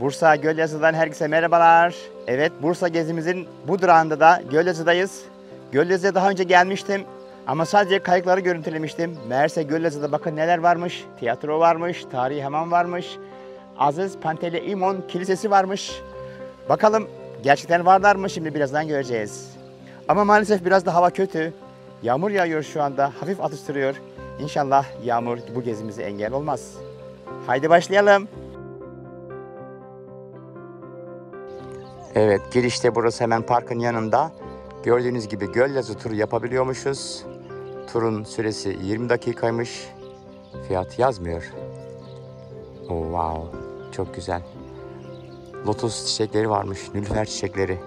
Bursa Gölyazı'dan herkese merhabalar. Evet, Bursa gezimizin bu durağında da Gölyazı'dayız. Gölyazı'ya daha önce gelmiştim ama sadece kayıkları görüntülemiştim. Meğerse Gölyazı'da bakın neler varmış. Tiyatro varmış, tarihi hamam varmış. Aziz Pantele Kilisesi varmış. Bakalım gerçekten varlar mı, şimdi birazdan göreceğiz. Ama maalesef biraz da hava kötü. Yağmur yağıyor şu anda, hafif atıştırıyor. İnşallah yağmur bu gezimize engel olmaz. Haydi başlayalım. Evet, girişte burası, hemen parkın yanında. Gördüğünüz gibi Gölyazı turu yapabiliyormuşuz. Turun süresi 20 dakikaymış. Fiyat yazmıyor. Oh, wow, çok güzel. Lotus çiçekleri varmış, Nilüfer çiçekleri.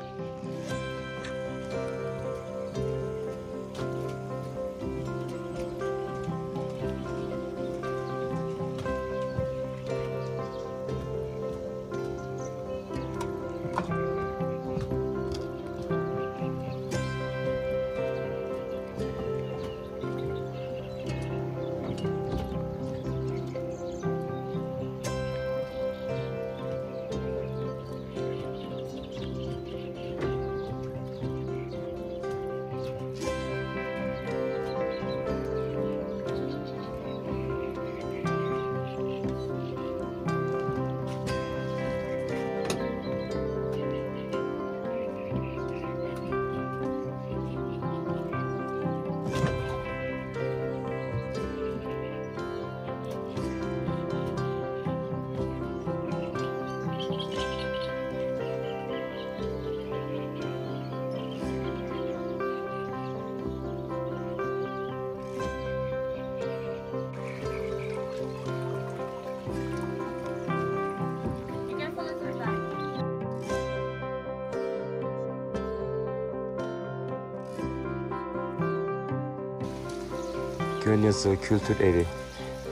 Gölyazı Kültür Evi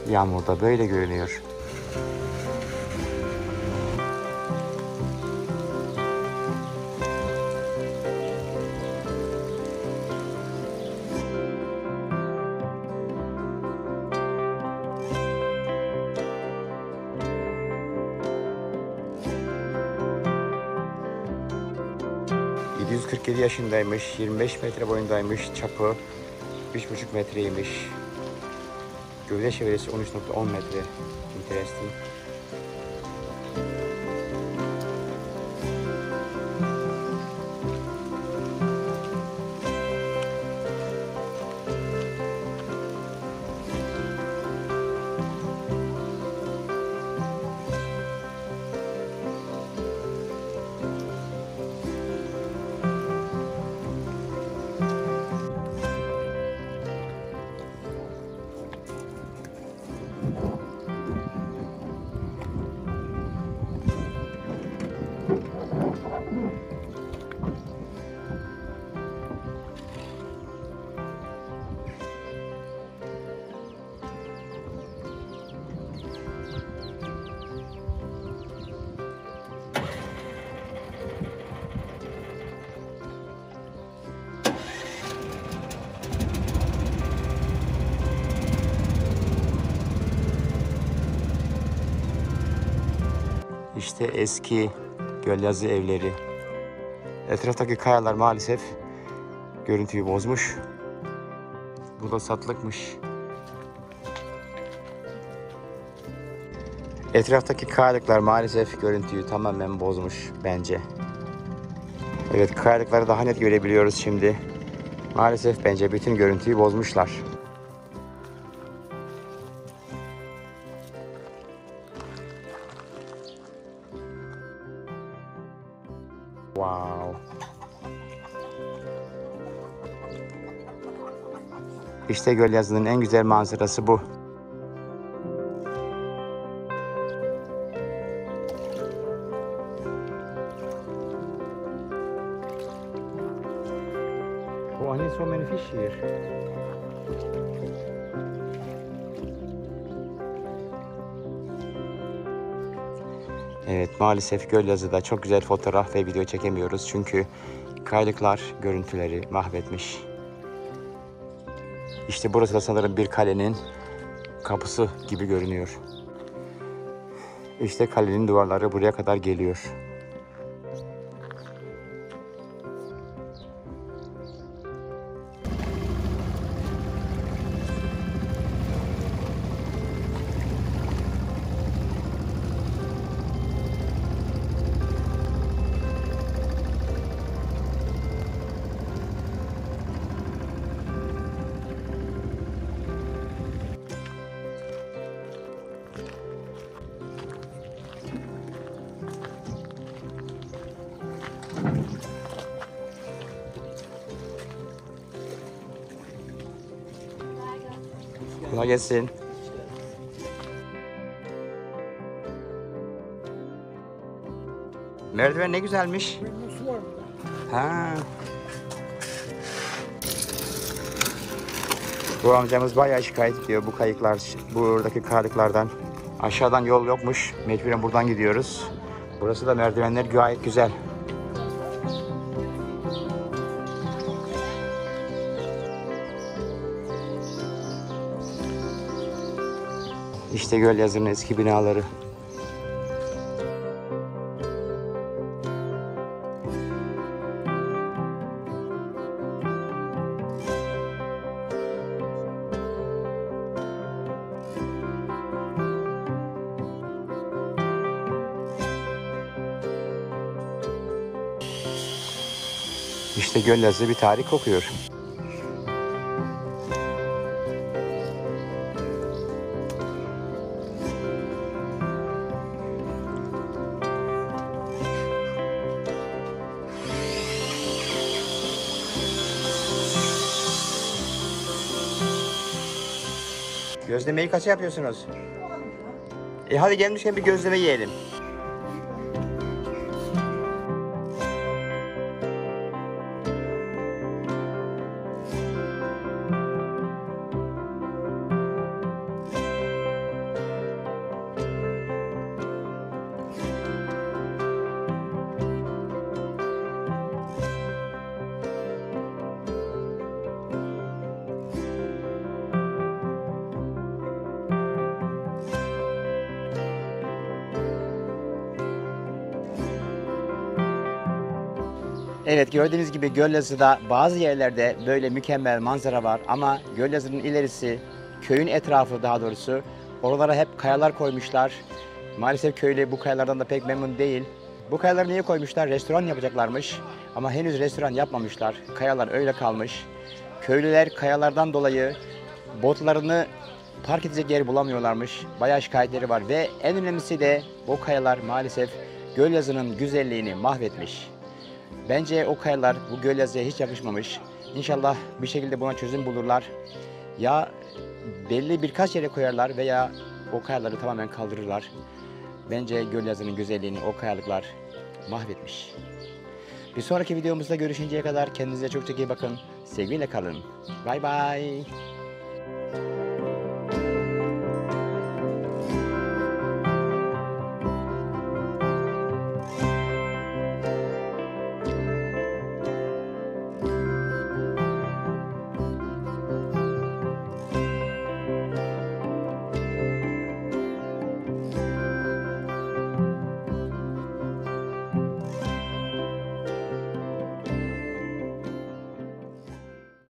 yağmurda böyle görünüyor. ...747 yaşındaymış, 25 metre boyundaymış, çapı 3,5 metreymiş. Gövde çevresi 13,10 metre. Interesting. İşte eski Gölyazı evleri. Etraftaki kayalar maalesef görüntüyü bozmuş. Bu da satlıkmış. Etraftaki kayalıklar maalesef görüntüyü tamamen bozmuş bence. Evet, kayalıkları daha net görebiliyoruz şimdi. Maalesef bence bütün görüntüyü bozmuşlar. Wow. İşte Gölyazı'nın en güzel manzarası bu. Oh, I need so many fish here. Evet, maalesef Gölyazı'da çok güzel fotoğraf ve video çekemiyoruz çünkü kayalıklar görüntüleri mahvetmiş. İşte burası da sanırım bir kalenin kapısı gibi görünüyor. İşte kalenin duvarları buraya kadar geliyor. Kolay gelsin. Merdiven ne güzelmiş. Su var burada. Ha. Bu amcamız bayağı şikayet ediyor bu kayıklar, buradaki kayıklardan. Aşağıdan yol yokmuş. Mecburen buradan gidiyoruz. Burası da merdivenler gayet güzel. İşte Gölyazı'nın eski binaları. İşte Gölyazı bir tarih kokuyor. Gözlemeyi kaça yapıyorsunuz? Hadi gelmişken bir gözleme yiyelim. Evet, gördüğünüz gibi Gölyazı'da bazı yerlerde böyle mükemmel manzara var ama Gölyazı'nın ilerisi, köyün etrafı daha doğrusu, oralara hep kayalar koymuşlar. Maalesef köylü bu kayalardan da pek memnun değil. Bu kayaları niye koymuşlar? Restoran yapacaklarmış ama henüz restoran yapmamışlar. Kayalar öyle kalmış. Köylüler kayalardan dolayı botlarını park edecek yer bulamıyorlarmış. Bayağı şikayetleri var ve en önemlisi de o kayalar maalesef Gölyazı'nın güzelliğini mahvetmiş. Bence o kayalar bu Gölyazı'ya hiç yakışmamış. İnşallah bir şekilde buna çözüm bulurlar. Ya belli birkaç yere koyarlar veya o kayaları tamamen kaldırırlar. Bence Gölyazı'nın güzelliğini o kayalıklar mahvetmiş. Bir sonraki videomuzda görüşünceye kadar kendinize çok iyi bakın. Sevgiyle kalın. Bay bay.